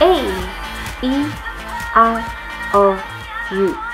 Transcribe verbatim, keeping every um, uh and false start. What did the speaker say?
A E I O U.